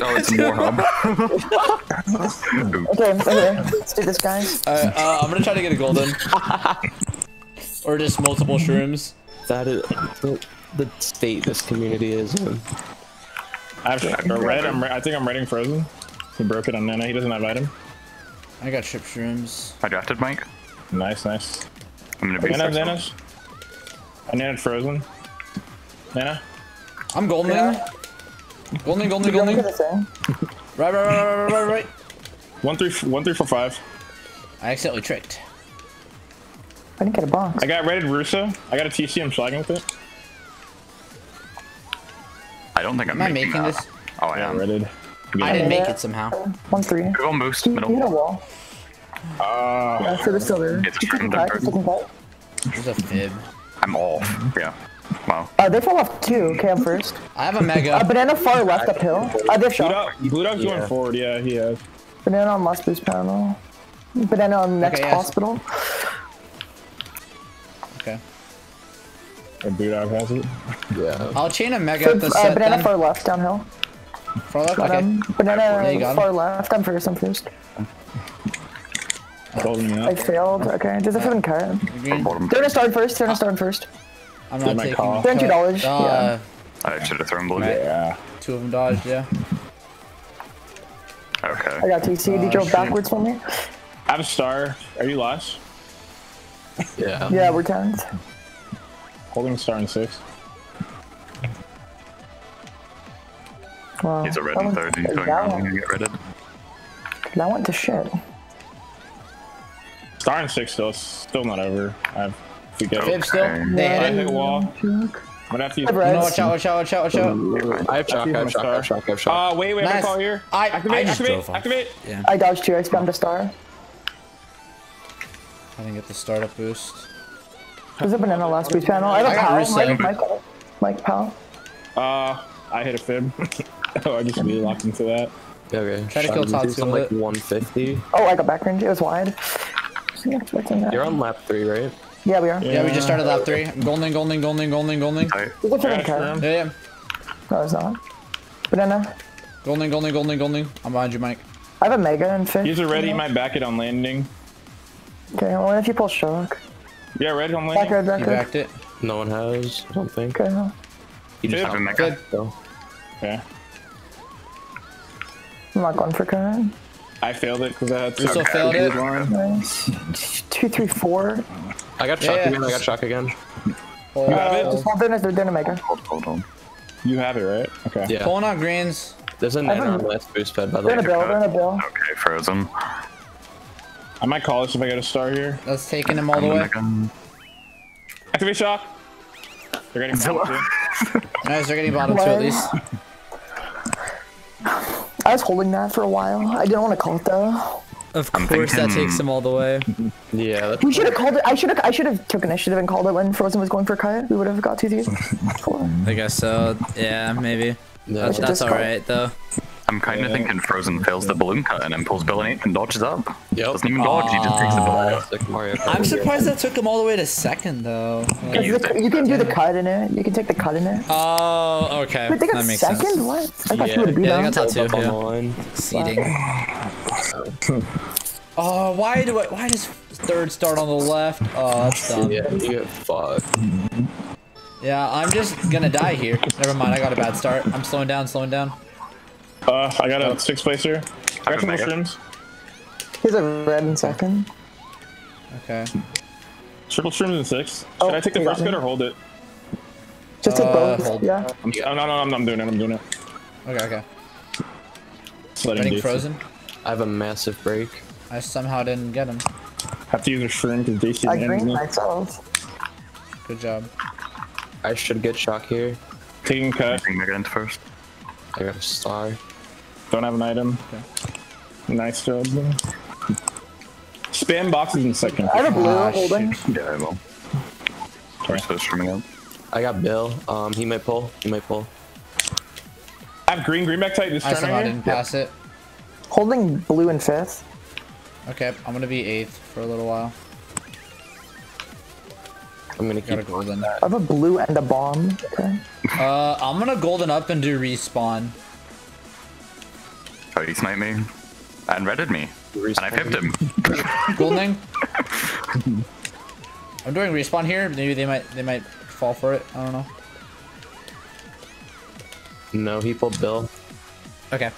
Oh, it's more hub. Okay, let's do this, guys. Alright, I'm gonna try to get a golden. Or just multiple shrooms. That is the state this community is in. I think I'm raiding Frozen. He broke it on Nana, he doesn't have item. I got ship shrooms. I drafted Mike. Nice, nice. I'm gonna be Nana's. I Nanaed Frozen. Nana? I'm golden. Yeah. Golden. Right. 1, 3, 4, 5. I accidentally tricked. I didn't get a box. I got raided Russo. I got a TC. I'm slagging with it. I don't think I'm making this. Oh, I am. Raided. I didn't make it somehow. 1, 3. Go boost middle. You hit a wall. Yeah, so they're still there. It's a fib. I'm off. Yeah. Wow. They fall off too. Okay, I'm first. I have a mega. Banana far left uphill. They've shot. Boodog's going forward. Yeah, he has. Banana on last boost panel. Banana on next hospital. Okay. And Boodog has it. Yeah. I'll chain a mega at the set. Banana then. Far left downhill. Far left. Got him. Banana far left. I'm first. I failed. Okay. Does it have a card? They're gonna start first. I'm not taking my $2. Yeah. I should have thrown blue. Yeah. Two of them dodged, yeah. Okay. I got TC. Did you go backwards for me? I have a star. Are you lost? Yeah. Yeah, we're 10. Holding star in 6. Wow. He's a red in 30. So I'm going to get redded. That went to shit. Star in 6 though. It's still not over. Watch out. I have shock. Wait, nice. I have a call here. Activate. Yeah. I dodged 2, I spammed a star. I didn't get the startup boost. There's a banana last boost panel. I have a pal. Mike pal. I hit a fib. Oh, I just really locked into that. Okay. Try to kill Todd's on like 150. Oh, I got back range. It was wide. You're on lap 3, right? Yeah, we are. Yeah, we just started lap 3. Golden. What's in the car? Yeah. No, it's not. Banana. Golden. I'm behind you, Mike. I have a mega and fish. He's already might back it on landing. Okay, well, if you pull shock. Yeah, red on landing. Back red. Backed it. No one has, I don't think. Okay, no. You just have a mega. Okay. I'm not going for current. I failed it because I had to. You still failed it? 2, 3, 4. I got shock again. You have it? Just hold it. They're gonna make it. Hold on. You have it, right? Okay. Yeah. Pulling on greens. There's a nano on last boost pad, by the way. They're in a bill. Okay, Frozen. I might call this if I get a star here. That's taking him all the way. Activate shock. They're getting bottom two. Nice, they're getting bottom 2 at least. I was holding that for a while. I didn't want to call it though. Of course, that takes him all the way. Yeah. We should have called it. I should have took initiative and called it when Frozen was going for Kaya. We would have got 2-3. Cool. I guess so. Yeah, maybe. No. That's all right though. I'm kind of thinking Frozen fails the balloon cut and then pulls Bill and 8 and dodges up. Yep. Doesn't even dodge. He just takes the balloon. I'm surprised that took him all the way to 2nd though. Like, you can do the cut in it. You can take the cut in it. Oh, okay. But they got that makes 2nd? Sense. What? I thought you would have beat him. Seeding. Oh, why does 3rd start on the left? Oh, that's dumb. Yeah, you get fucked. Yeah, I'm just gonna die here. Never mind, I got a bad start. I'm slowing down. I got a 6th place here. I got some mushrooms. He's a red in 2nd. Okay. Triple shrooms in 6. Should I take the first cut or hold it? Just take both. Yeah. No, I'm doing it. Okay. Running Frozen. I have a massive break. I somehow didn't get him. Have to use a shroom because they see myself. Good job. I should get shock here. Taking cut. Taking mega into 1st. I got a star. Don't have an item. Okay. Nice job. Spam boxes in 2nd. I have a blue holding. Yeah, I will. Sorry. I got Bill. He might pull. I have greenback tight this turn. I didn't pass it. Holding blue in 5th. Okay, I'm gonna be 8th for a little while. I'm gonna keep golden. I have a blue and a bomb. Okay. I'm gonna golden up and do respawn. So he sniped me and redded me. And I pipped him. Cool thing. I'm doing respawn here. Maybe they might fall for it. I don't know. No, he pulled Bill. Okay.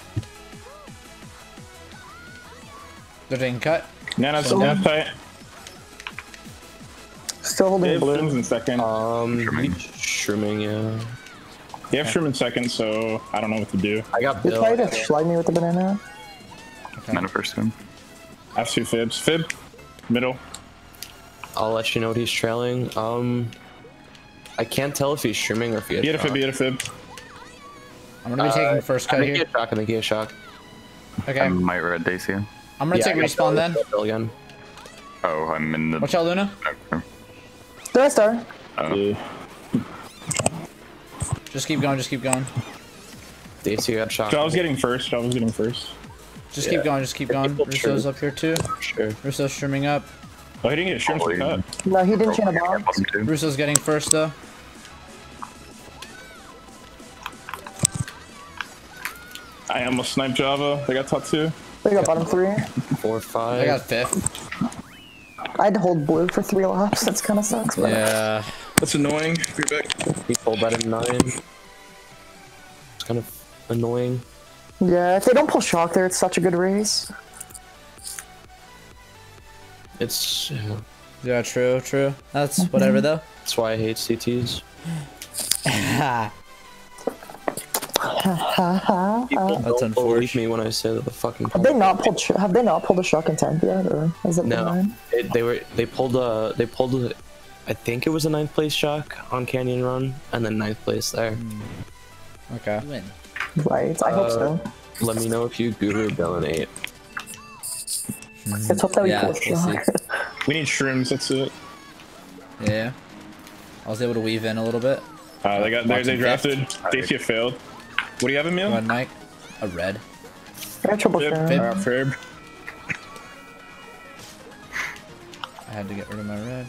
They're taking cut. No, no, still in fight. Still holding balloons in second. Shrooming, yeah. You have Shroom in second, so I don't know what to do. I got Bill. You tried to slide me with the banana. Okay. Banana first one. I have two fibs. Fib, middle. I'll let you know what he's trailing. I can't tell if he's shrooming or if he had a fib. He had a fib. I'm gonna be taking first cut here. I think he had a shock. Okay. I might red Daseia. I'm gonna take respawn then. Again. Oh, I'm in the. Watch out, Luna. Okay. Death Star. Just keep going. Just keep going. Daseia got shocked. So I was getting first. Just keep going. Just keep going. Russo's up here too. Sure. Russo's shrooming up. Oh, he didn't get shrimp for cut. No, he didn't chain a bomb. Russo's getting first though. I almost sniped JAVO. They got top two. They got bottom three. 4, 5. I got fifth. I'd hold blue for 3 laps. That's kind of sucks. But yeah. That's annoying. Be back. He pulled that in 9. It's kind of annoying. Yeah, if they don't pull shock there, it's such a good race. It's yeah, true, true. That's whatever though. That's why I hate CTs. That's unfortunate. Believe me when I say that the fucking. Have they not pulled a shock in 10th yet, or is it the 9? They pulled a, I think it was a 9th place shock on Canyon Run, and then 9th place there. Okay. Win. Right. I hope so. Let me know if you guru Bill and 8. Let's hope that we we need shrooms, that's it. Yeah. I was able to weave in a little bit. They got there, they drafted. Daseia failed. What do you have, EmilP? One Mike. A red. I had trouble Fib. I had to get rid of my red.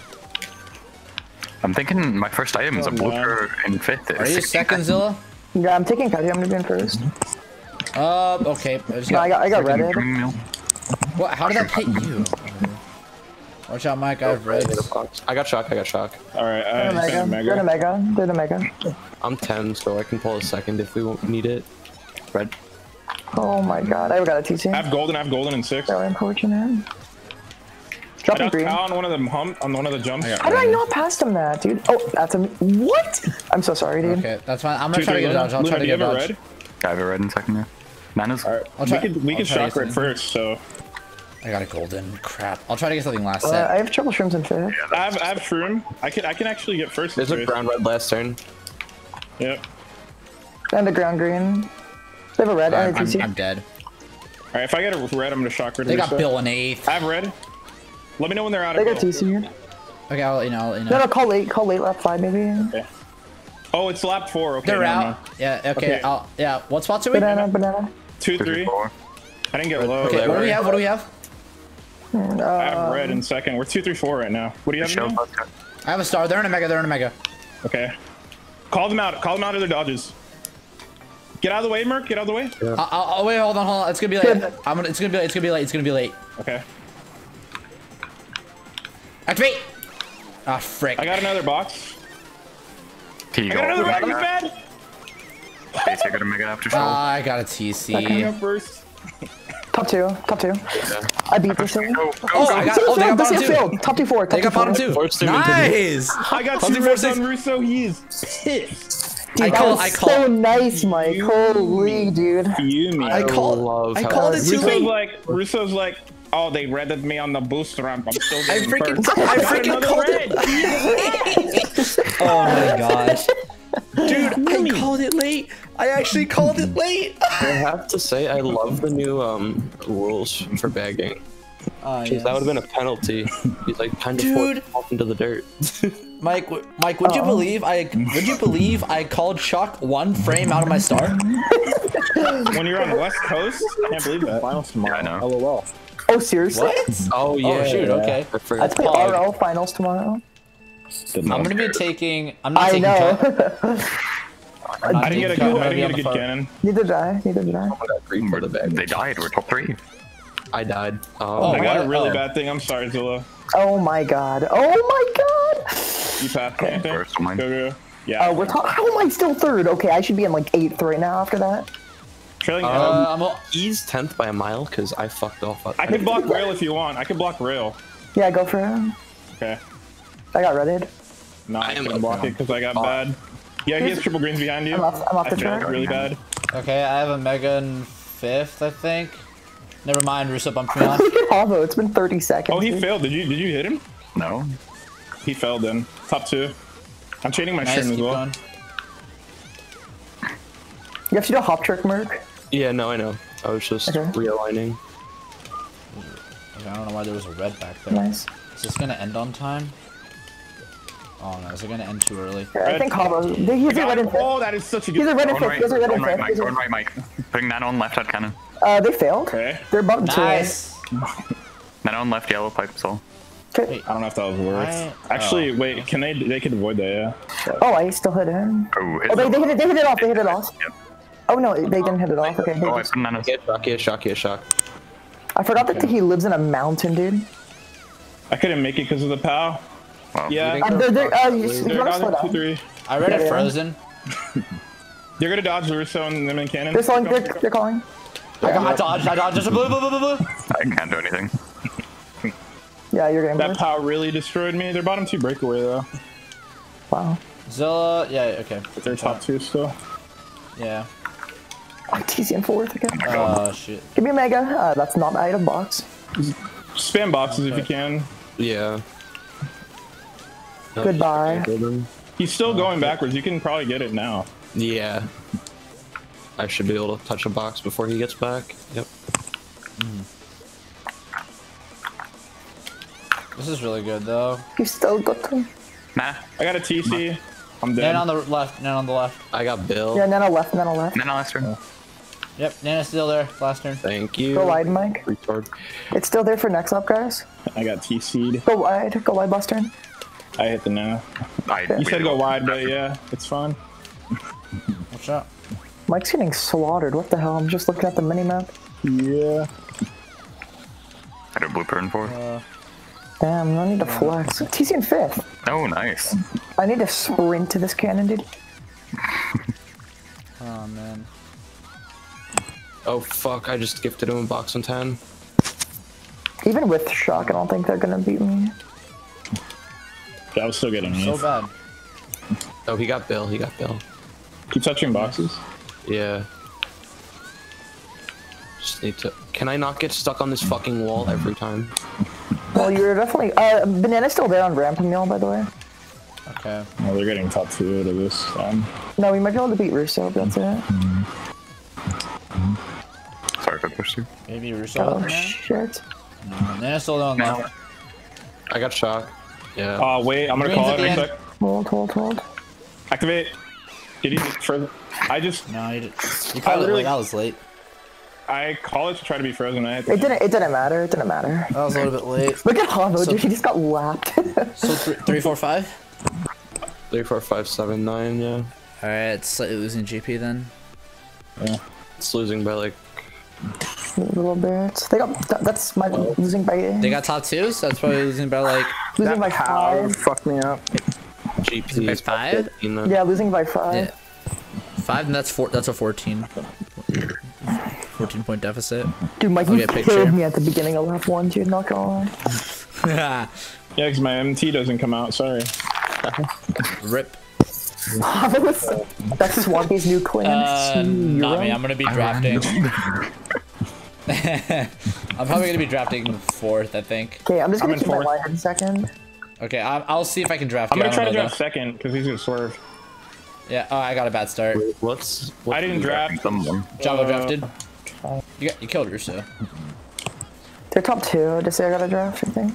I'm thinking my first item is a blocker in 5th. Are you second, Zilla? Yeah, I'm taking Cuddy, I'm gonna be in first. Okay. I got redded. What? How did that hit you? Watch out, Mike. I have reds. I got shock. Alright, I got Omega. Did Omega. I'm 10, so I can pull a second if we won't need it. Red. Oh my god. I got a TC. I have golden in 6. So unfortunate. Dropping green. On one of the jumps. How did I not pass him that, dude? Oh, that's a. What? I'm so sorry, dude. Okay, that's fine. I'm gonna try to get a dodge. I'll try to get a dodge. I have a red in second there. Mana's. Alright, we can shock red first, so. I got a golden. Crap. I'll try to get something last set. I have trouble shrooms in 5th. Yeah, I have shroom. I can actually get first. There's a brown red last turn. Yep. And a ground green. They have a red. I'm dead. Alright, if I get a red, I'm gonna shock red. They got Bill in 8th. I have red. Let me know when they're out of Bill. They got TC here. Okay, I'll let you know. No, call late. Call late lap 5 maybe. Okay. Oh, it's lap 4. Okay. They're out. No. Yeah. Okay. Yeah. What spots are we? Banana. 2, 3. 4. I didn't get low. Okay. What do we have? I have red in second. We're 2, 3, 4 right now. What do you have? I have a star. They're in Omega. Okay. Call them out. Call them out of their dodges. Get out of the way, Merc. Get out of the way. Yeah. I'll wait. Hold on. It's gonna be late. It's gonna be late. Okay. Activate. Ah, frick. I got another box. I got another box. Bed. I got Omega after show. I got a TC. Top 2. Yeah. I beat this thing. They got bottom 2. Top 2-4. They got bottom 2. Nice! I got 2 reds on Russo. He is pissed. Dude, that was so nice, Mike. Holy, dude. I called it Russo's like, oh, they redded me on the boost ramp. I'm still getting first. I freaking called it. Oh my gosh. Dude, I called it late. I actually called it late. I have to say, I love the new rules for bagging. Jeez, that would have been a penalty. He's like kind of off into the dirt. Mike, would you believe I called shock 1 frame out of my star? When you're on the West Coast, I can't believe that. Final tomorrow. Yeah, LOL. Oh seriously? What? Oh yeah. Oh, shoot. Yeah. Okay. I play RL finals tomorrow. I'm gonna be taking. I'm not taking cut. I didn't get a good cannon. Neither did I. Oh my God, for the bag. They died. We're top 3. I died. Oh, I got a really bad thing. I'm sorry, Zilla. Oh my God. Oh my God. You passed me. First, go, go. Yeah. We're how am I still 3rd? Okay, I should be in like 8th right now after that. Trailing he's 10th by a mile because I fucked off. I can block rail if you want. I can block rail. Yeah, go for him. Okay. I got redded. Nah, I can block it because I got bad. Yeah, he has triple greens behind you. I'm off the track. Really bad. Okay, I have a mega in 5th, I think. Never mind, Rusup, I'm free on. Look at Havo, it's been 30 seconds. Oh, he failed. Did you hit him? No. He fell then. Top 2. I'm chaining my stream as well. Going. You have to do a hop trick, Merc. Yeah, no, I know. I was just realigning. Okay, I don't know why there was a red back there. Nice. Is this gonna end on time? Oh no, is it gonna end too early? Yeah, I think Havo. He's a red in 5th. Oh, that is such a good. He's a red in 5th. He's a red in 5th. Going right, Mike. Putting that on left side cannon. They failed. Okay. They're about to. Nice. That on left yellow pipe soul. Wait, I don't know if that was worth. Actually, wait. Can they? They could avoid that. Yeah. Oh, I still hit him. Oh, they hit it. They hit it off. They hit it off. Yep. Oh no, they didn't hit it off. Okay. Oh, it's shock. I forgot that he lives in a mountain, dude. I couldn't make it because of the POW. Wow. Yeah. I read it Frozen. They're gonna dodge the Russo and them in cannon. They're calling. I dodged. Just a blue. I can't do anything. Yeah, you're getting that power really destroyed me. Their bottom 2 breakaway though. Wow. Zilla, yeah, okay. But they're top 2 still. Yeah. I'm TCing 4th again. Oh shit. Give me a mega. That's not an item box. Spam boxes if you can. Yeah. Goodbye. He's still going backwards. You can probably get it now. Yeah. I should be able to touch a box before he gets back. Yep. Mm. This is really good though. You still got to. Nah. I got a TC. I'm dead. Nan on the left, Nan on the left. I got Bill. Yeah, Nan on left. Nan on last turn. Yep, Nana's still there, last turn. Thank you. Go wide, Mike. Retard. It's still there for next up, guys. I got TC'd. Go wide last turn. I hit the Nana. You said go wide, but yeah, it's fine. Watch out. Mike's getting slaughtered, what the hell? I'm just looking at the minimap. Yeah. I got a blueprint for it. Damn, I need to flex. TC in 5th. Oh, nice. I need to sprint to this cannon, dude. Oh, man. Oh, fuck. I just gifted him a box on 10. Even with shock, I don't think they're gonna beat me. That was still getting me. So bad. Oh, he got Bill. He got Bill. Keep touching boxes. Yeah. Just need to. Can I not get stuck on this fucking wall every time? Well, you're definitely. Banana's still there on ramp, Emil, by the way. Okay. Well, they're getting top 2 out of this. No, we might be able to beat Russo, but that's it. Sorry if I pushed you. Maybe Russo. Oh, shit. No, Banana's still down now. I got shock. Yeah. Wait, I'm gonna call it in a sec. Hold. Activate. Did he just frozen? I just. No, you didn't. You called it late. That was late. I call it to try to be frozen. It didn't matter. It didn't matter. I was a little bit late. Look at Havo, dude. He just got lapped. So 3, 4, 5. 3, 4, 5, 7, 9. Yeah. All right, it's slightly losing GP then. Yeah. It's losing by like a little bit. They got that's my losing by. 8. They got top 2, so that's probably losing by like. Losing by 5. Fuck me up. GP by 5. Yeah, losing by 5. Yeah. 5, and that's 4. That's a 14. 14-point deficit. Dude, Mike, you killed me at the beginning of lap 1, dude. Not gonna lie. Yeah, because my MT doesn't come out. Sorry. Rip. That's just Swampy's new clan. Not me. I'm gonna be drafting. I'm probably gonna be drafting 4th, I think. Okay, I'm just gonna keep my line in 2nd. Okay, I'll see if I can draft. I'm gonna try to draft 2nd because he's gonna swerve. Yeah. Oh, I got a bad start. What's I didn't draft. JAVO drafted. You killed Russo. They're top 2. Daseia got a draft, I think.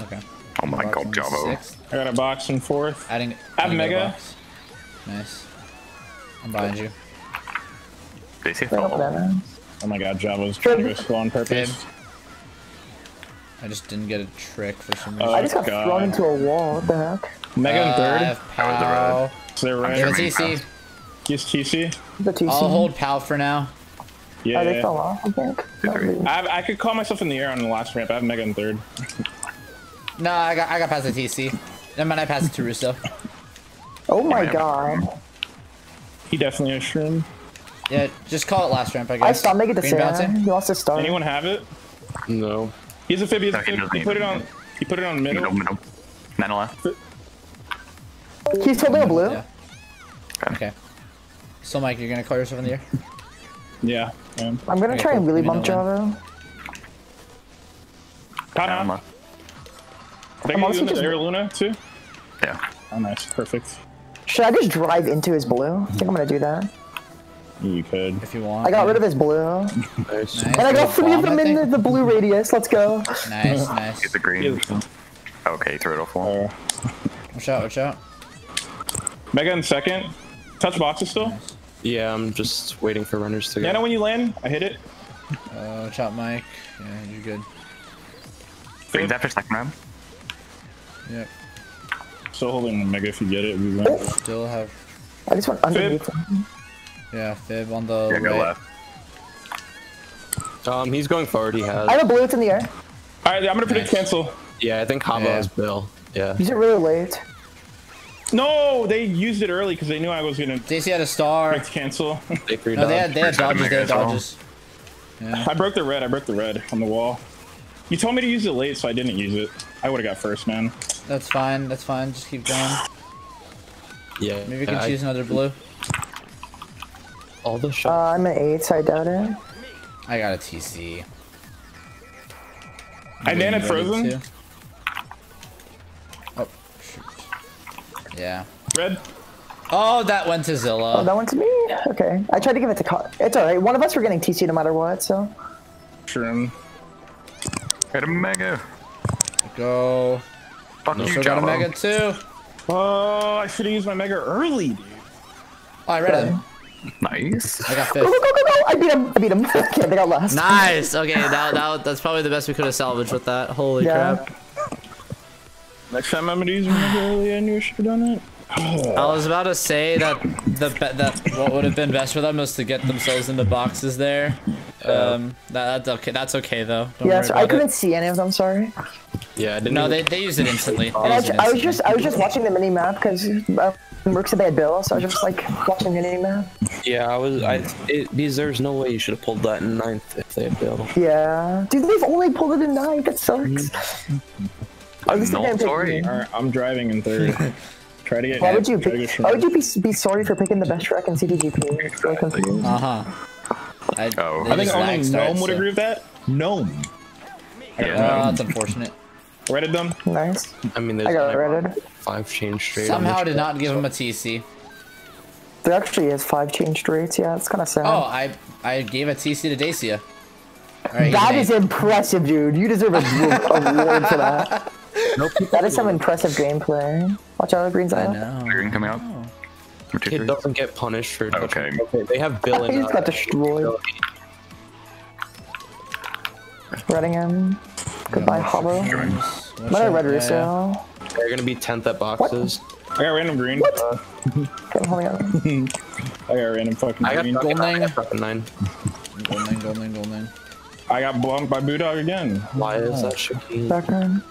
Okay. Oh my God, JAVO. I got a box in 4th. I have mega. Nice. I'm behind you. Daseia fell. Oh my God, JAVO's trying to go slow on purpose. I just didn't get a trick for some reason. I just got thrown into a wall. What the heck? Mega in 3rd. How was the road? So they're right. Use TC? The TC. I'll hold PAL for now. Yeah. Oh, they fell off, I think. I could call myself in the air on the last ramp. I have Mega in third. No, I got past the TC. Then I passed it to Russo. Oh my god. He definitely has shroom. Yeah, just call it last ramp, I guess. I saw Mega Daseia. He lost his start. Anyone have it? No. He's a fib. He's a fib. No, he put it on. He put it on middle. Middle. He's holding a blue. Yeah. Okay. So Mike, you're gonna call yourself in the air? Yeah. I'm gonna try and really bump JAVO. Panama. They can do the air Luna too. Yeah. Oh nice, perfect. Should I just drive into his blue? I think I'm gonna do that. You could. If you want. I got rid of his blue. Nice. And I got three of them in the blue radius. Let's go. Nice, nice. Get the green. Okay, throw it off one. Watch out, watch out. Mega in second. Touch boxes still? Nice. Yeah, I'm just waiting for runners to go. Yeah, no, when you land, I hit it. Watch out, Mike. Yeah, you're good. Bring that for second round. Yep. Still holding Mega if you get it. We win. Still have. I just went underneath. Fib. Yeah, fib on the. Yeah, go left. He's going forward. He has. I have a blue. It's in the air. All right, I'm gonna predict cancel. Yeah, I think Hava is Bill. Yeah. He's really late. No, they used it early because they knew I was gonna. Daseia had a star. Cancel. they had dodges. They had dodges. Yeah. I broke the red. I broke the red on the wall. You told me to use it late, so I didn't use it. I would have got first, man. That's fine. That's fine. Just keep going. Yeah. Maybe we can choose another blue. All the shots. I'm an 8, so I doubt it. I got a TC. I nanned Frozen. Too? Oh, shoot. Yeah. Red. Oh, that went to Zilla. Oh, that went to me? Okay. I tried to give it to It's alright. One of us were getting TC no matter what, so. Shroom. Got a Mega. Go. Fuck you, JAVO. Got a Mega too. Oh, I should've used my Mega early, dude. Oh, I read him. Nice. I got fifth. Go, go, go, go, go! I beat him. I beat him. Okay, they got last. Nice. Okay, that's probably the best we could have salvaged with that. Holy crap. Next time I'm gonna use my Mega early. I knew I should've done it. I was about to say that what would have been best for them was to get themselves in the boxes there. That's okay. That's okay though. Don't worry about I couldn't see any of them. Sorry. Yeah. I didn't they used it instantly. I was just watching the mini map because Merc said they had Bill, so I was just like watching the mini map. Yeah, there's no way you should have pulled that in 9th if they had Bill. Yeah. Dude, they've only pulled it in 9th. That sucks. I'm sorry. All right, I'm driving in 3rd. Try to get why would you be sorry for picking the best track in CDGP? It's so confusing. I think only Gnome would agree with that. Gnome. Yeah, that's unfortunate. Redded them. Nice. I mean, I got redded. 5 change straight. Somehow did not give him a TC. There actually is 5 change straights. Yeah, it's kind of sad. Oh, I gave a TC to Daseia. Right, that is impressive, dude. You deserve a award for that. Nope. That is some impressive gameplay. Watch out, the green's out. I know. Green coming out. Oh. It doesn't get punished for touching. Okay. They have Bill in. He just got destroyed. Redding him. Goodbye, Hava. Might I red Russo? They're gonna be 10th at boxes. What? I got random green. What? Okay, hold on. I got random fucking green. Gold 9. Gold 9. Gold 9. Gold 9. Gold 9. I got blown by Boodog again. Why is that shaky? Backrun.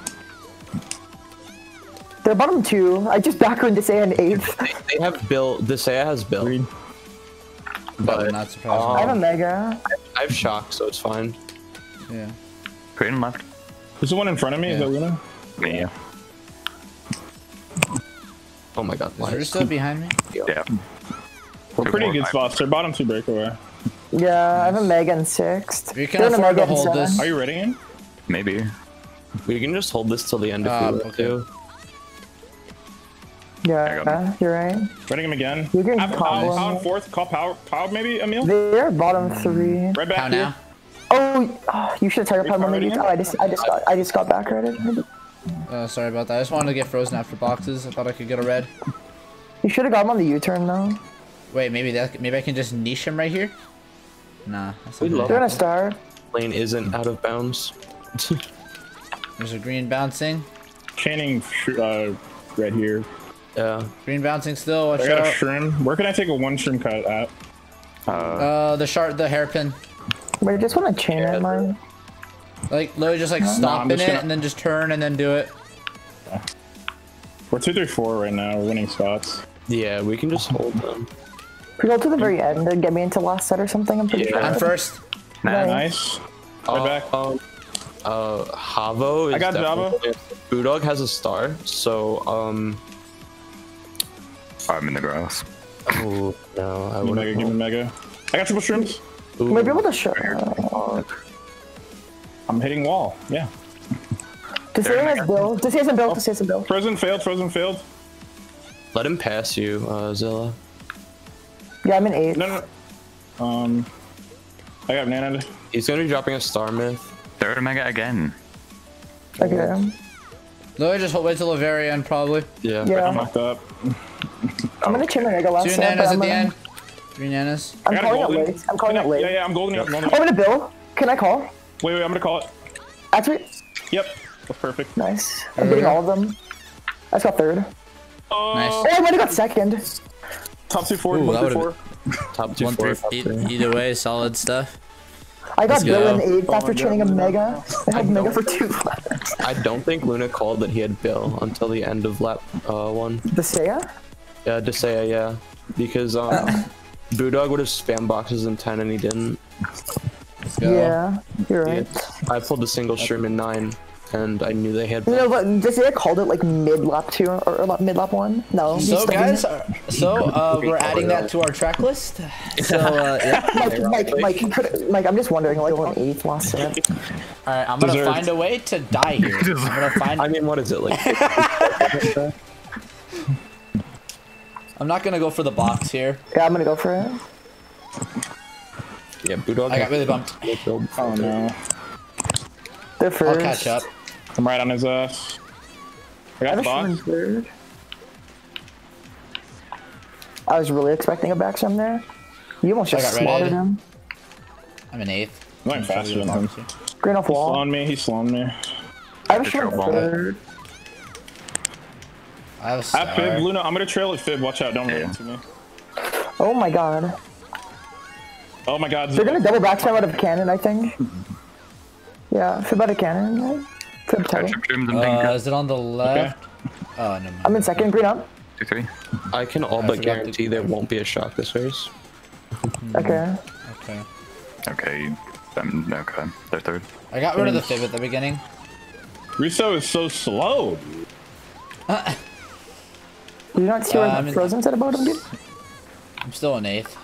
They're bottom 2. I just backrun Daseia in 8th. They have Bill. Daseia has Bill. Green. But not surprising. I have a Mega. I have Shock, so it's fine. Yeah. Green left. There's the one in front of me. Is that Luna? Yeah. Oh my god. Is Russo behind me? Yeah. We're pretty good spots. They're bottom 2 breakaway. Yeah, nice. I have a Mega in 6th. We can afford to hold this. Are you ready in? Maybe. We can just hold this till the end if we want to. Yeah, you're right. Redding him again. You can call him. 4th, call power maybe, Emil? They're bottom 3. Right back now. Oh, you should have tiger power maybe. Oh, I just got back redded. Sorry about that. I just wanted to get Frozen after boxes. I thought I could get a red. You should have got him on the U-turn though. Wait, maybe I can just niche him right here. Nah, we love they're gonna starve. Lane isn't out of bounds. There's a green bouncing. Chaining red here. Yeah. Green bouncing still. Watch out. I got a shroom. Where can I take a one shroom cut at? The hairpin. We just want to chain it, mine. Like, literally just like stop in it and then just turn and then do it. Yeah. We're 2 through 4 right now. We're winning spots. Yeah, we can just hold them. Can we go to the very end and get me into last set or something? I'm pretty sure. I'm first. Nice. Right back. JAVO is JAVO. Boodog has a star, so I'm in the grass. Oh no, I wouldn't. Mega, give me mega. I got triple shrooms. Ooh. Might be able to shroom. I'm hitting wall. Yeah. Daseia has build. Daseia hasn't built. Daseia hasn't built. Frozen failed. Frozen failed. Let him pass you, Zilla. Yeah, I'm in 8. No, no. I got nanoed. He's gonna be dropping a star myth. They're mega again. Okay. No, I just wait till the very end, probably. Yeah. I'm locked up. I'm gonna chain my mega last. 2 nanas at the end. 3 nanas. I'm calling it late. I'm calling it late. Yeah, yeah, I'm golden. I'm gonna build. Can I call? Wait, wait, I'm gonna call it. Actually. Yep. That's perfect. Nice. I'm beating all of them. I just got 3rd. Nice. Oh, I might have got 2nd. Top 2 4. Ooh, top 2 4. Top 2 4. Either way, solid stuff. I got Bill in 8th after training a mega. I had mega for 2 laps. I don't think Luna called that he had Bill until the end of lap 1. Daseia? Yeah, Daseia, yeah. Because Boodog would have spam boxes in 10 and he didn't. Yeah, you're right. I pulled a single shroom in 9 and I knew they had Bill. You know, but Daseia called it like mid lap 2 or mid lap 1. No. So guys, we're adding that to our track list. So yeah. Mike, I'm just wondering, like, what 8th last set? Alright, I'm gonna find a way to die here. I'm gonna find what is it like? I'm not gonna go for the box here. Yeah, I'm gonna go for it. Yeah, Boodog. I got really bumped. Oh no. They're first. I'll catch up. I'm right on his ass. I got the box. I was really expecting a back shroom there. You almost just slaughtered him. I'm in 8th. I'm going faster than him. Green off wall. He's slowing me, I have a shroom on 3rd. I have fib, Luna, I'm gonna trail at fib, watch out, don't run into me. Oh my god. Oh my god. They're gonna double backstab out of cannon, I think. Yeah, fib out of cannon. Right? Fib title. Is it on the left? Okay. Oh, no, I'm in 2nd, green up. 2, 3. I can all but guarantee there won't be a shock this race. Okay. Okay. Okay, okay, they're 3rd. I got rid of the fib at the beginning. Russo is so slow. Do you not see what Frozen said about him, dude? I'm still in 8th.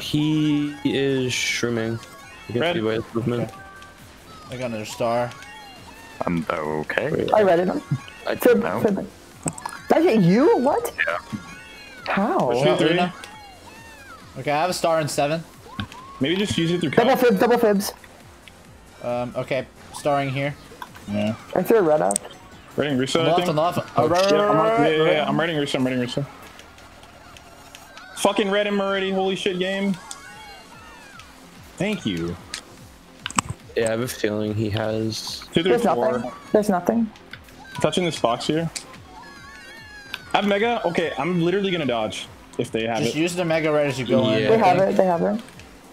He is shrooming. You can see by his movement. Okay. I got another star. I'm okay. I read it. I don't know. Did I get you? What? Yeah. How? 3? Okay, I have a star in 7. Maybe just use it through double fibs. Double fibs. Okay, starring here. Yeah. I threw a red up. Writing Russo, I think. Yeah, I'm writing Russo, Fucking read him already, holy shit, game. Thank you. Yeah, I have a feeling he has... 2 through 4. Nothing. There's nothing. Touching this box here. I have mega. Okay, I'm literally gonna dodge if they have Just use the mega right as you go in. They have it,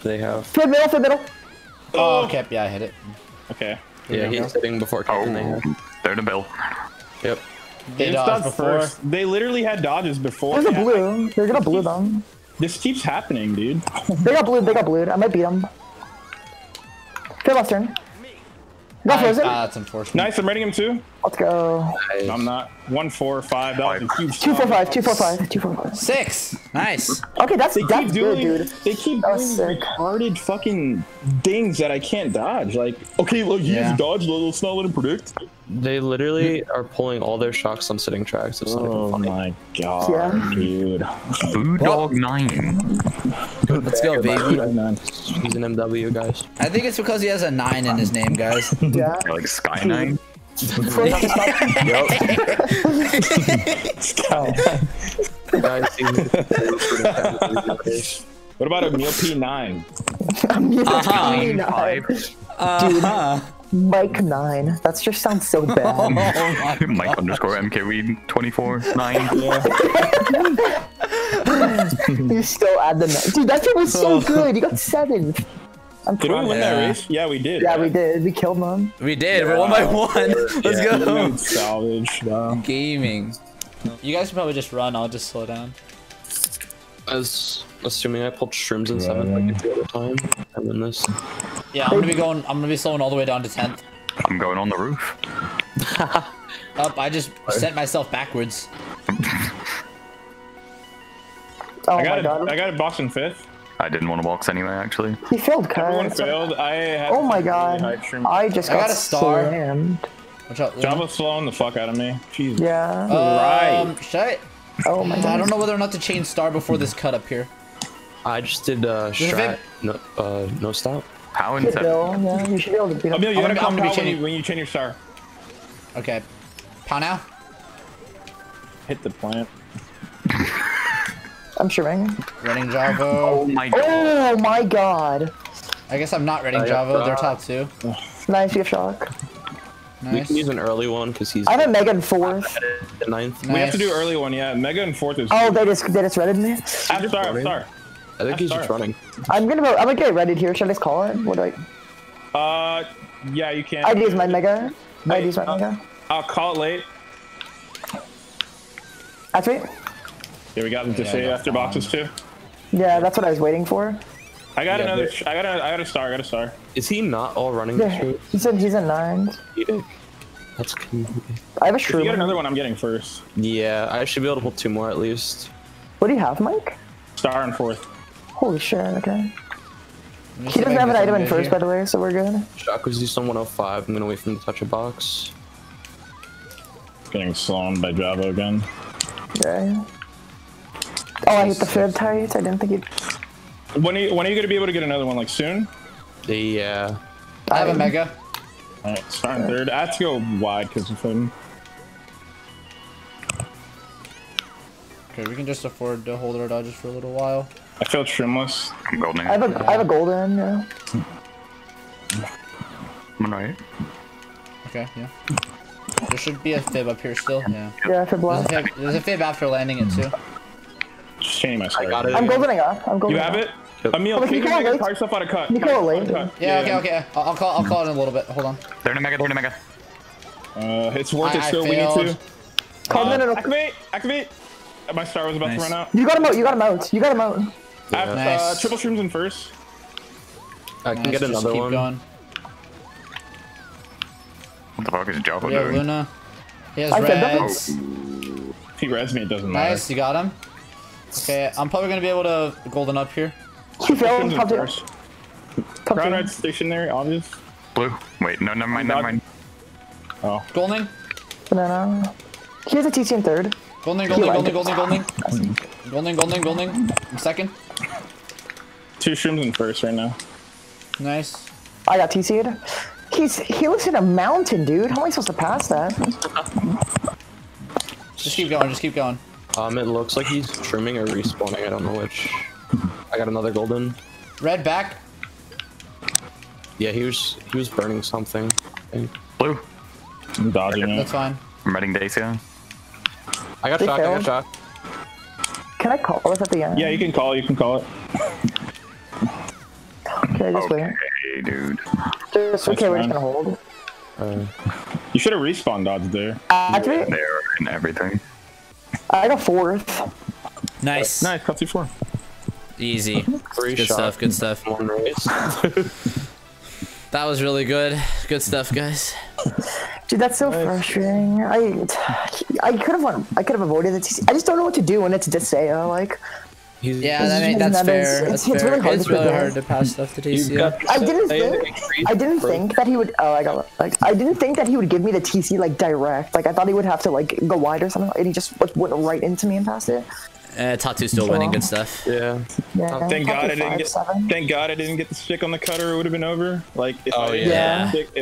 They have... For the middle, Oh, okay, yeah, I hit it. Okay. Yeah, he's hitting before Captain They're in a bill. Yep. They dodged before. They literally had dodges before. There's a blue. They're gonna blue them. This keeps happening, dude. They got blue. I might beat them. Good last turn. Got Frozen. That's unfortunate. Nice. I'm rating him too. Let's go. Nice. I'm not. 1 4 5. That was a huge. 2 4 5. 2 4 5. 2 4 5. 6. Nice. Okay, that's doing, good, dude. They keep doing retarded fucking things that I can't dodge. Like, okay, look, he just dodged. Let's not let him predict. They literally are pulling all their shocks on sitting tracks. It's not even funny. Oh my god, dude. Boodog 9. Dude, let's go, baby. He's an MW, guys. I think it's because he has a 9 in his name, guys. Yeah. Like Sky 9. What about EmilP 9? EmilP 9. Dude. Mike9. That just sounds so bad. Oh my Mike underscore MKW249. Yeah. You still add the 9. Dude, that shit was so good. You got 7. Did we win that race? Yeah, we did. Yeah, we did. We killed them. We did. Yeah. We're 1 by 1. Let's go. Salvage. No. Gaming. You guys should probably just run. I'll just slow down. I was assuming I pulled shrooms and 7 like the other time. And then this. Yeah, I'm gonna be going. I'm gonna be slowing all the way down to 10th. I'm going on the roof. Up! I just sent myself backwards. Oh I got a box in 5th. I didn't want to box anyway, actually. He failed, Kyle. Everyone failed. I had oh my god! Really I just got a star. Slammed. Watch out, JAVO's slowing the fuck out of me. Jesus. Yeah. Right. Shut. Oh my god! I don't know whether or not to change star before this cut up here. I just did strat. No, no stop. How in 7? Yeah, you should be able to beat him. Emil, you gotta come to me when you change your star. Okay. Pow now. Hit the plant. I'm sure running JAVO. Oh my god. Oh my god. I guess I'm not running JAVO. They're top 2. Nice, you have shock. Nice. We can use an early one because he's. I have a Mega in 4th. Ninth. Nice. We have to do early one, yeah. Mega in 4th is. Oh, they just redded me. I'm sorry. I'm sorry. I think he's just running. I'm gonna get redded here. Should I just call it? What do I? Yeah, you can. I'd use my mega. I'd use my mega. I'll call it late. That's right. Yeah, we got him to say after boxes too. Yeah, that's what I was waiting for. I got another. I got a star. I got a star. Is he not all running? Yeah, he's in 9. That's cool. I have a shroom. You got another one. I'm getting first. Yeah, I should be able to pull 2 more at least. What do you have, Mike? Star in 4th. Holy shit, okay. He doesn't have an item in 1st, by the way, so we're good. Shaku's used on 105. I'm gonna wait for him to touch a box. Getting slammed by JAVO again. Yeah. Oh, I hit the 3rd tight. I didn't think he'd. When are you gonna be able to get another one, like soon? Yeah. I have a mega. Alright, star in 3rd. I have to go wide because of him. Okay, we can just afford to hold our dodges for a little while. I feel trimless. I'm golden. I have a golden, yeah. I'm right. Okay, yeah. There should be a fib up here still, yeah. Yeah, fib left. There's a fib after landing it, too. Just changing my story. I got it. I'm goldening up. I'm goldening up. You have it? Yep. Emil, can you get yourself out of cut? You call it late. Yeah, okay. I'll call it in a little bit. Hold on. They're in a mega, they're in a mega. It's worth it still, we need to. Activate! Activate! My star was about to run out. You got a moat, you got a moat. Yeah. I have triple shrooms in 1st. I can get another one. Going. What the fuck is JAVO doing? Luna. He has reds. If he reds me, it doesn't matter. Nice, you got him. Okay, I'm probably going to be able to golden up here. Two shrooms in 1st. Crown red stationary, obvious. Blue. Wait, no, never mind. Oh. Goldening. Banana. He has a TC in 3rd. Goldening. I'm 2nd. 2 shrooms in 1st right now. Nice. I got TC'd. He looks in a mountain, dude. How am I supposed to pass that? Just keep going. It looks like he's trimming or respawning. I don't know which. I got another golden. Red back. Yeah, he was burning something. Blue. I'm dodging it. That's fine. I'm reading Daseia. I got shock, Can I call this at the end? Yeah, you can call it. Okay, just wait. Okay, dude. Okay, we're just gonna hold. You should have respawned dodged there. Activate? There and everything. I got 4th. Nice. Nice, cut through 4. Easy. Good stuff. One race. That was really good. Good stuff, guys. Dude, that's so frustrating. I could have won. I could have avoided the TC. I just don't know what to do when it's Daseia, like. Yeah, that's fair. It's really hard to pass stuff to TC. I didn't think that he would. Oh, I got. Like, I didn't think that he would give me the TC like direct. Like I thought he would have to like go wide or something, and he just like, went right into me and passed it. Tatu's still winning. Good stuff. Yeah. Thank God I didn't get the stick on the cutter. It would have been over. Like. If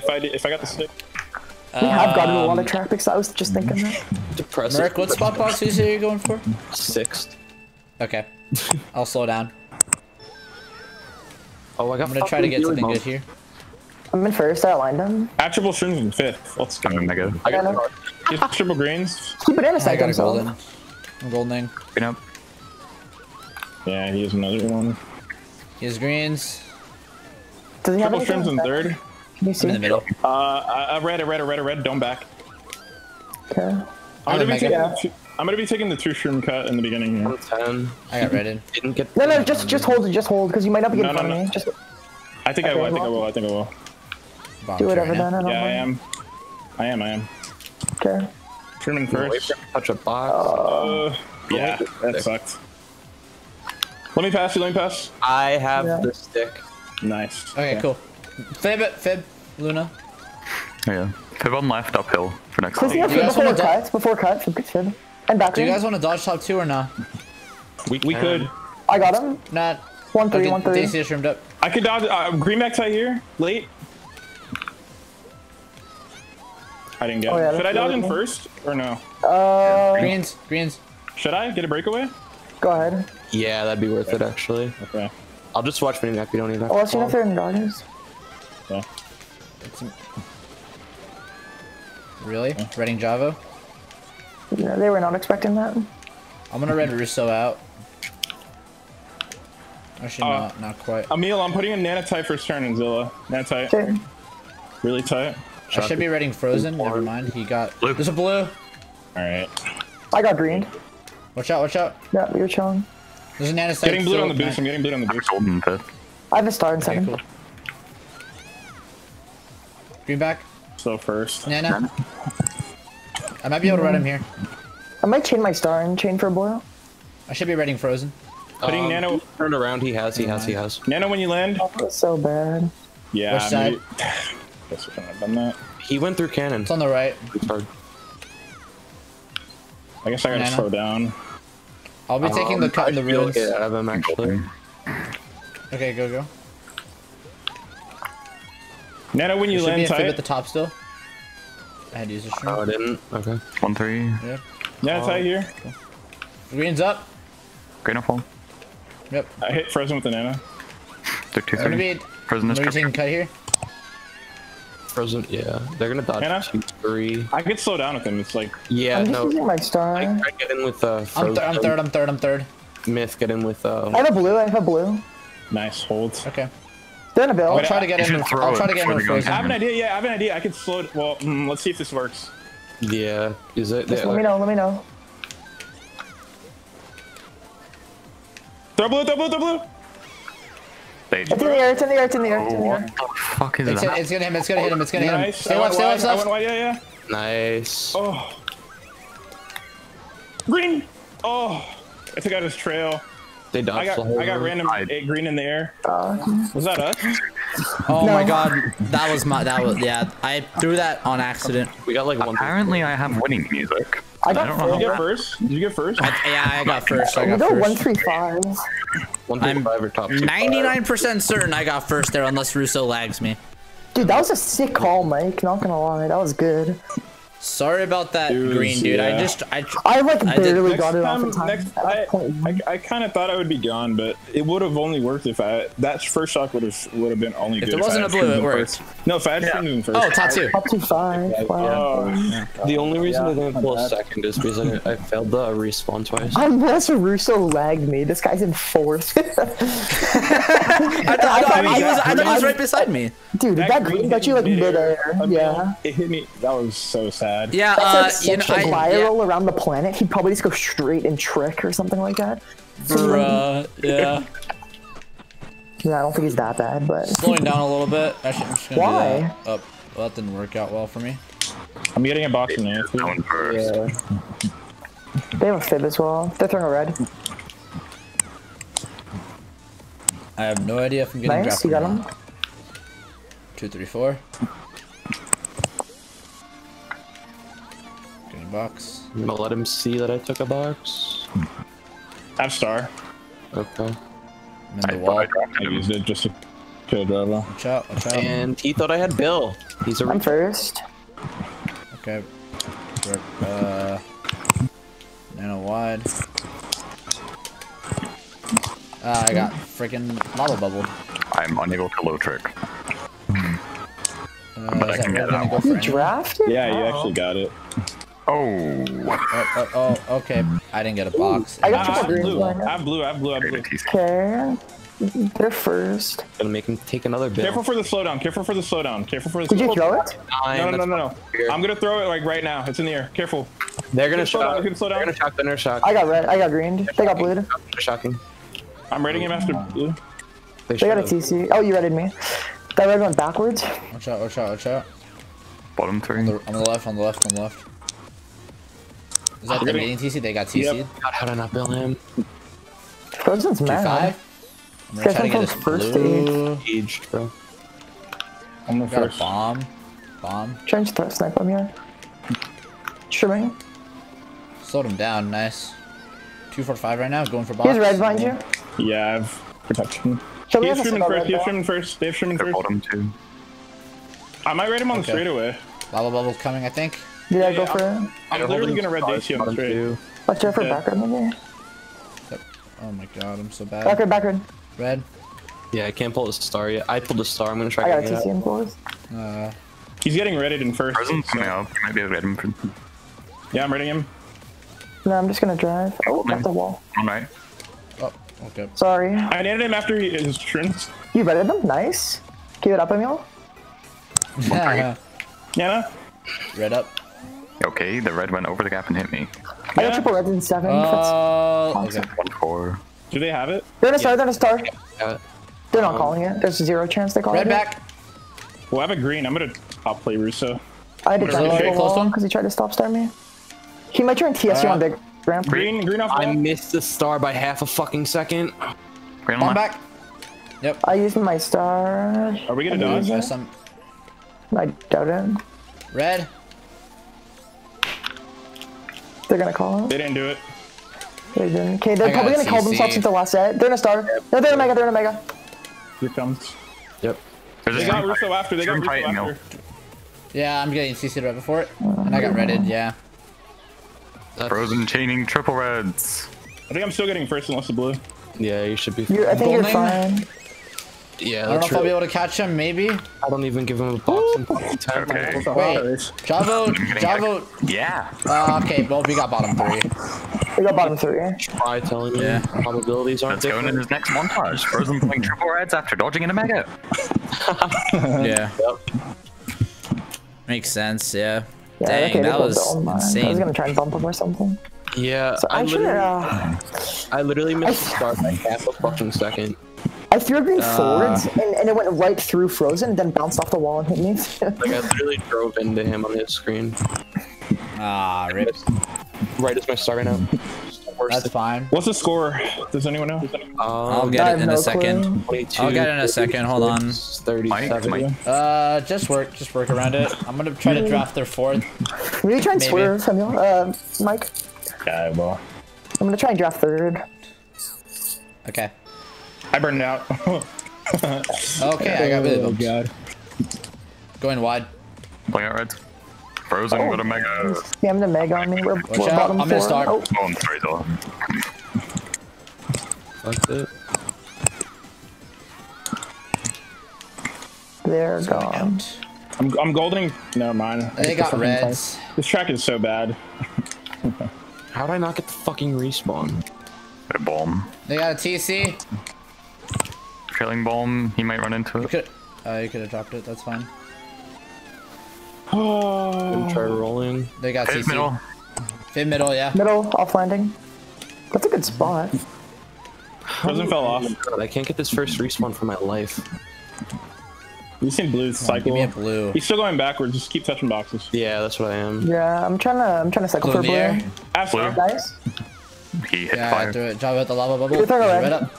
I got the stick. We have gotten a lot of traffic, so I was just thinking that. Depressing. Merc, what spot boxes are you going for? 6th. Okay. I'll slow down. I'm gonna try to get something good here. I'm in first, I aligned him. Triple shrooms in fifth. Let's go. I got him. Triple greens. Keep it in a second. I got a golden. I'm goldening. You know. Yeah, he has another one. He has greens. Does he triple have shrooms in third? Can you see? I'm in the middle. A red. Don't back. Okay. I'm gonna be taking the two shroom cut in the beginning here. I got redded. No, just hold, because you might not be getting front of me. Just... I think I will. Do whatever then. I am. Okay. Shrooming first. Touch a box. Yeah, that sucked. Let me pass. I have the stick. Nice. Okay, cool. Fib, Luna. Yeah. Fib on left uphill for next time. Before cuts, good fib. And back. Do you guys want to dodge top two or not? We could. I got him. Not 1-3. Daseia shroomed up. I could dodge. Greenback's out here. Late. I didn't get it. Should I dodge in first or no? Greens. Should I get a breakaway? Go ahead. Yeah, that'd be worth it actually. Okay. I'll just watch mini map. You don't need that. Well, let's see if they're in dodges. Yeah. Really? Yeah. Redding JAVO? Yeah, they were not expecting that. I'm gonna red Russo out. Actually, not quite. Emil, I'm putting in Nanotite first turn in Zilla. Nanotite. Okay. Really tight. I should be reading Frozen. Never mind. He got. Blue. There's a blue. Alright. I got green. Watch out. Yeah, you're chilling. There's a Nanotite. Getting blue on the boost. I'm getting blue on the boost. I have a star in second. Cool. Greenback. So first. Nana. I might be able to run him here. I might chain my star and chain for a boil. I should be reading Frozen. Putting Nano. Turned around. He has. Nano, when you land. Oh, that's so bad. Yeah. Which side? Guess we shouldn't have done that. He went through cannon. It's on the right. It's hard. I guess I gotta slow down. I'll be taking the cut in the ruins. Get out of him actually. Okay, go. Nano, when you land, should be at the top still. I had to use a shroom. Oh, I didn't. Okay. 1-3. Yeah. It's out here. Okay. Green's up. Green up. Yep. I hit Frozen with the Nano. They're 2-3. Gonna be Frozen is taking cut here. Frozen. Yeah. They're gonna dodge Nana. 2-3. I could slow down with them. It's like. Yeah. I'm just using my star. I get in with Frozen. I'm third. Myth, get in with. I have a blue. Nice holds. Okay. I'll try to get in. I have an idea. I can slow it. Well, let's see if this works. Yeah. Is it? Just let me know. Throw blue. It's in the air. What the fuck is that? It's gonna hit him. Nice. Stay left. Yeah. Nice. Oh. Green. Oh. I took out his trail. I got random green in the air. Was that us? Oh no. My god, that was yeah. I threw that on accident. We got like one. Apparently, I have winning music. I don't know. Did you get first? Yeah, I got first. I got 1-3-5. 1-3-5 or top 2. 99% certain I got first there, unless Russo lags me. Dude, that was a sick call, Mike. Not gonna lie, that was good. Sorry about that green, dude. Yeah. I kind of thought I would be gone, but it would have only worked if that first shock would have been only good. If it wasn't a blue, it worked. No, if I had him first. Oh, top two. Wow. Yeah. The only reason I didn't pull second is because I failed the respawn twice. Unless Russo lagged me, this guy's in fourth. I thought he was right beside me. Dude, that green got you like midair. Yeah. It hit me. That was so sad. Yeah, viral around the planet. He'd probably just go straight and trick or something like that. Bruh, yeah. Yeah, I don't think he's that bad, but slowing down a little bit. Actually, I'm just gonna do that. Oh, well, that didn't work out well for me. I'm getting a box in there. Yeah. They have a fib as well. They're throwing a red. I have no idea if I'm getting drafted. You got him. 2-3-4. Box. I'm gonna let him see that I took a box. I have star. Okay. I'm in the wall. I used it just to kill Driver. Watch out. And he thought I had Bill. He's a. I'm first. Okay. Nano wide. I got freaking lava bubble. I'm unable to low trick. I can get that one. Drafted? Yeah, you actually got it. Oh. Oh, okay. I didn't get a box. I got blue. I'm blue. I'm blue. I'm blue. Okay. They're first. Gonna make him take another bit. Careful for the slowdown. Careful for the slowdown. Careful for the slowdown. Did you throw it? No. I'm gonna throw it like right now. It's in the air. Careful. They're gonna shock. They're gonna shock the nurse shock. I got red. I got green. They got blue. Shocking. I'm raiding him after blue. They got a TC. Oh, you raided me. That red went backwards. Watch out! Watch out! Watch out! Bottom three. On the left. On the left. On the left. Is that the main TC? They got TC'd. Yep. God, how did I not build him? Frozen's mad. I'm gonna try to get this blue aged, bro. I'm gonna got a bomb. Bomb. Trying to throw a snipe on me here. Trimming. Slowed him down, nice. 245 right now, going for bomb. He's red behind you. Yeah, I have protection. He's streaming first, he's streaming first. They've streaming first. Bottom two. I might raid him on the straightaway. Lava bubble coming, I think. Yeah, go for it. I'm literally gonna red Daseia on the straight. Watch out for backward over there. Oh my god, I'm so bad. Backward, backward. Red. Yeah, I can't pull the star yet. I pulled the star. I'm gonna try. I got TC in fours. He's getting redded in first. Frozen's coming out. He might be redding him. Yeah, I'm redding him. No, I'm just gonna drive. Oh, off the wall. Alright. Oh, okay. Sorry. I needed him after his trims. You redded him? Nice. Keep it up, Emil. Yeah. Yeah. Red up. Okay, the red went over the gap and hit me. I got triple red in 7. That's okay. 1-4. Do they have it? They're in a star, they're in a star. Yeah. They're not calling it. There's a 0 chance they call it. Red back. We'll have a green. I'm gonna top play Russo. I had to drive the wall because he tried to stop star me. He might try and TSU on big ramp. Green off. I missed the star by half a fucking second. Green on back. Yep. I used my star. Are we gonna dodge? I doubt it. Red. They're gonna call it. They didn't do it. Okay, they're probably gonna call themselves at the last set. They're in a star. Yep. No, they're in a mega. They're in a mega. Here comes. Yep. They got Russo after. They got Russo after. Yeah, I'm getting CC'd right before it, and I got redded. Yeah. Frozen chaining triple reds. I think I'm still getting first unless the blue. Yeah, you should be. I think you're fine. Yeah. I don't know if I'll be able to catch him. Maybe. I don't even give him a box. Okay. Wait. JAVO. Yeah. Okay. Well, we got bottom three. We got bottom three. I telling you, probabilities aren't different. Going in his next montage. Frozen playing triple reds after dodging in a mega. Yeah. Yep. Makes sense. Yeah. Dang, okay, that was insane. I was gonna try and bump him or something. Yeah. So I literally missed the start by half a fucking second. I threw a green forwards and it went right through Frozen, and then bounced off the wall and hit me. Like I literally drove into him on his screen. Ah, rip. Right as my star right now. That's fine. What's the score? Does anyone know? I'll get it in a second. I'll get it in a second. Hold on. 37. Just work around it. I'm gonna try to draft their fourth. Really try and swerve, Samuel. Mike. Okay, well. I'm gonna try and draft third. Okay. I burned out. Okay, I got it. Oh god. Going wide. Playing out red. Frozen with a mega. Yeah, I'm the mega on me. Watch out, I'm gonna start. Oh, I'm sorry, though. That's it. They're gone. I'm goldening. Never mind. They got reds. This track is so bad. How did I not get the fucking respawn? A bomb. They got a TC. Trailing bomb. He might run into it. You could have dropped it. That's fine. Oh. Try rolling. They got CC. Middle. Fade middle, yeah. Middle, off landing. That's a good spot. Frozen fell off. I can't get this first respawn for my life. You've seen blue cycle. Give me a blue. He's still going backwards. Just keep touching boxes. Yeah, that's what I am. Yeah, I'm trying to cycle blue for blue. Absolutely. Nice. He hit fire. I threw it. JAVO at the lava bubble. Right up.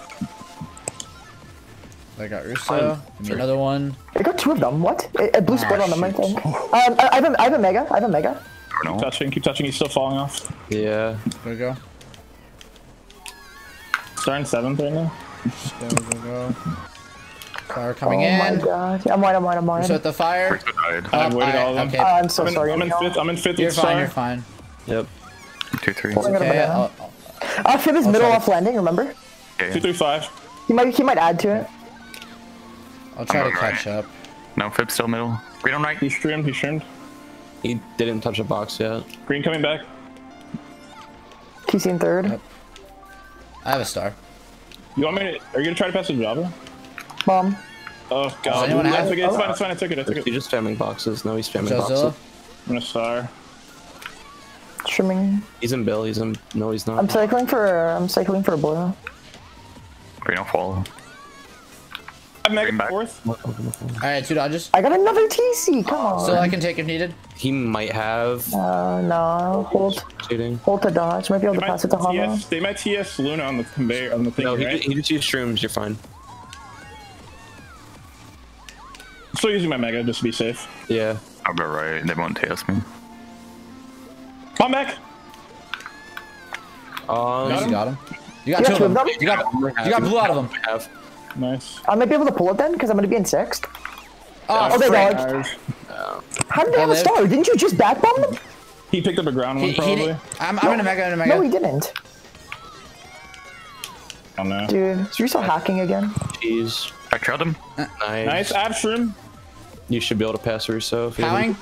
I got Russo. Another one. I got 2 of them. What? A blue split on them, I think. I have a mega. I have a mega. Keep touching. He's still falling off. Yeah. There we go. Starting 7th right now. There we go. Fire coming in. Oh my god. I'm wide. Russo at the fire. I've waited all of them. Okay. I'm so sorry. I'm in fifth. You're fine. You're fine. Yep. 2, 3. Okay. I'll fit his middle off landing. Remember? 2, 3, 5. He might add to it. I'll try to catch up. No, Fib's still middle. Green on right. He streamed. He didn't touch a box yet. Green coming back. He's in third. Yep. I have a star. You want me to? Are you gonna try to pass with Java? Mom. Oh god. It's fine. I took it. He's just spamming boxes. No, he's spamming boxes. Zilla? I'm gonna star. Trimming. He's in Bill. He's in. No, he's not. I'm cycling for blue. Green will follow. Fourth. Alright, 2 dodges. I got another TC, come on. So I can take if needed. He might have... no, hold to dodge. Might be able to pass it to Hama. They might TS Luna on the conveyor, on the thing, right? No, he just used shrooms, you're fine. I'm still using my Mega just to be safe. Yeah. I'll be right, they won't TS me. Come back! You got him. You got two of them. You got blue out of them. Nice. I might be able to pull it then, because I'm going to be in sixth. Oh, they dodged. How did they have a star? Didn't you just back bomb them? He picked up a ground one, probably. I'm in a mega, No, he didn't. I don't know. Dude, is Russo hacking again? Jeez. I trailed him. Nice. Nice abshroom. You should be able to pass Russo. Powing?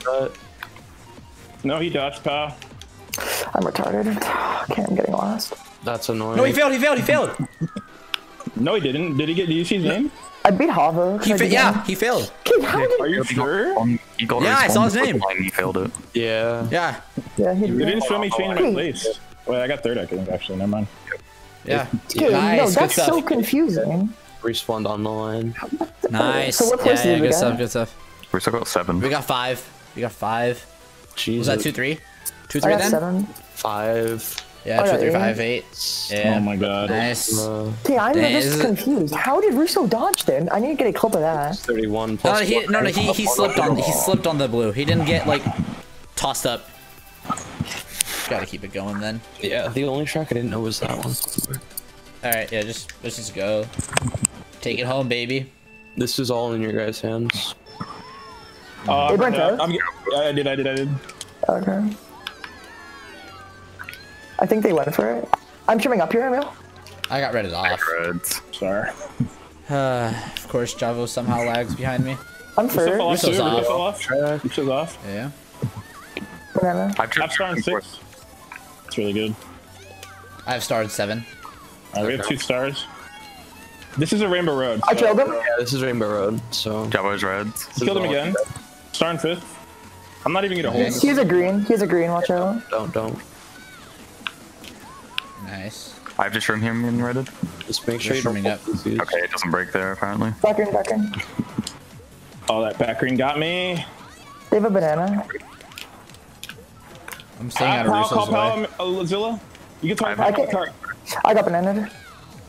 No, he dodged, pal. I'm retarded. Okay, I'm getting lost. That's annoying. No, he failed. No, he didn't. Did you see his name? I beat Hava. He failed. Kid, are you sure? Yeah, I saw his name. He failed it. Yeah. He didn't show me change my place. Wait, I got third, I think, actually. Never mind. Yeah. Dude, nice. No, that's so confusing. Respawned on the line. Nice. So what place did we get? Good stuff. We still got 7. We got five. Jesus. Was that 2-3? 2-3 then? 7. 5. Yeah, 2, 3, 5, 8. Yeah. Oh my god. Nice. Okay, I'm just confused. How did Russo dodge then? I need to get a clip of that. 31 plus. He slipped on the blue. He didn't get like tossed up. Gotta keep it going then. Yeah, the only track I didn't know was that one. Alright, yeah, let's just go. Take it home, baby. This is all in your guys' hands. I did. Okay. I think they went for it. I'm trimming up here, Emil. I got redded off. Sorry. Of course, JAVO somehow lags behind me. I'm third. Ruso's off. Yeah. Banana. I've started 6. That's really good. I've started 7. Alright, we have 2 stars. This is a Rainbow Road. So. I killed him? Yeah, this is Rainbow Road, so... JAVO's reds. Killed him again. Star in 5th. I'm not even gonna hold him. He's a green, watch out. Don't. Nice. I have to trim him in Reddit. Just make sure you're up. Okay, it doesn't break there apparently. Back green. Oh, that back green got me. They have a banana. I'm staying out of Russo's way. Zilla, you can target bomb on the cart. I got banana.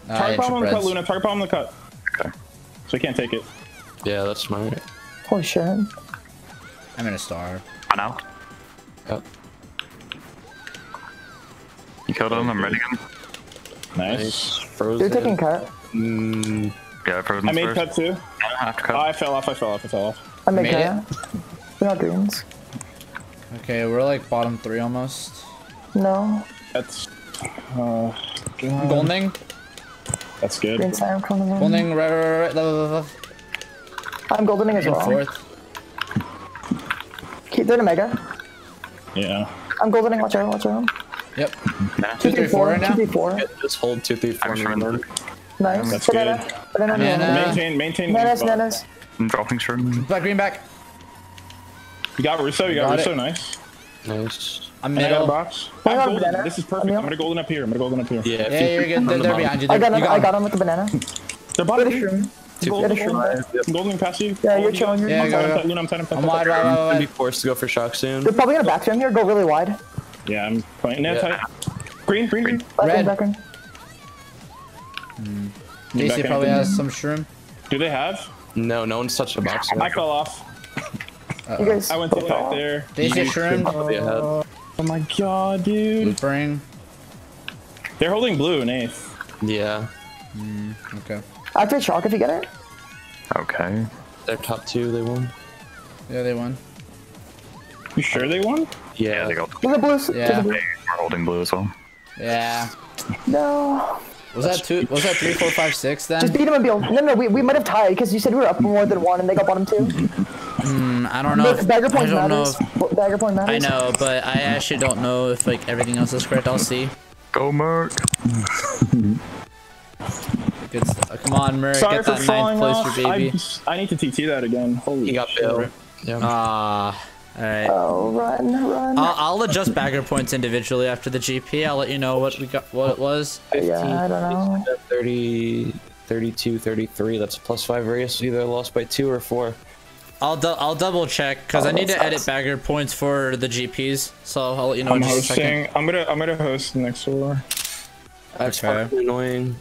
Target bomb on the cut, Luna. Target bomb on the cut. Okay. So we can't take it. Yeah, that's smart. Holy shit. I'm in a star. I know. Yep. You killed him, I'm ready him. Nice. Frozen. You're taking cut. Yeah, Frozen's first. I made cut too. I don't have to cut. Oh, I fell off. I made cut. We're not greens. Okay, we're like bottom 3 almost. No. That's... Golding? That's good. Green side, I'm coming in. Golding, right. I'm goldening as well. Fourth. Keep doing a mega. Yeah. I'm goldening, watch out. Yep. 2, 3, 4 right now. 2, 3, 4. Just hold 2, 3, 4. Nice. That's good. Maintain. Nanas. I'm dropping shroom. Black green back. You got Russo. Nice. I'm middle. I got a box. I got a banana. This is perfect. I'm gonna golden up here. Yeah, you're good. They're behind you. I got him with the banana. They're bottom shroom. Golden past you. Yeah, you're chilling. I'm wide. I'm be forced to go for shock soon. They're probably gonna back to him here. Go really wide. Yeah, I'm playing that type. Green. Red. Daseia probably has some shroom. Do they have? No, no one's touched the box. I fell off. I went to back there. Daseia shroom. Oh my god, dude. Blueprint. They're holding blue in 8th. Yeah. Okay. Activate shock if you get it. Okay. They're top 2, they won. Yeah, they won. You sure they won? Yeah, they got blue. Yeah. We're holding blue as well. Yeah. No. Was that 3, 4, 5, 6 then? Just beat him and be on. No, we might have tied because you said we were up more than one and they got bottom two. I don't know. Bagger point matters. Bagger point matters. I know, but I actually don't know if like everything else is correct. I'll see. Go Merc. Good stuff. Come on, Merc. Sorry get for that ninth place off. For baby. I need to TT that again. Holy. He got Bill. Yeah. Alright. Oh, run. I'll adjust bagger points individually after the GP. I'll let you know what we got, what it was. 15, yeah, I don't know. 30, 32, 33. That's a +5 race. Either lost by 2 or 4. I'll double check because I need to edit bagger points for the GPs. So I'll let you know. I'm hosting. I'm gonna host the next war. That's probably annoying.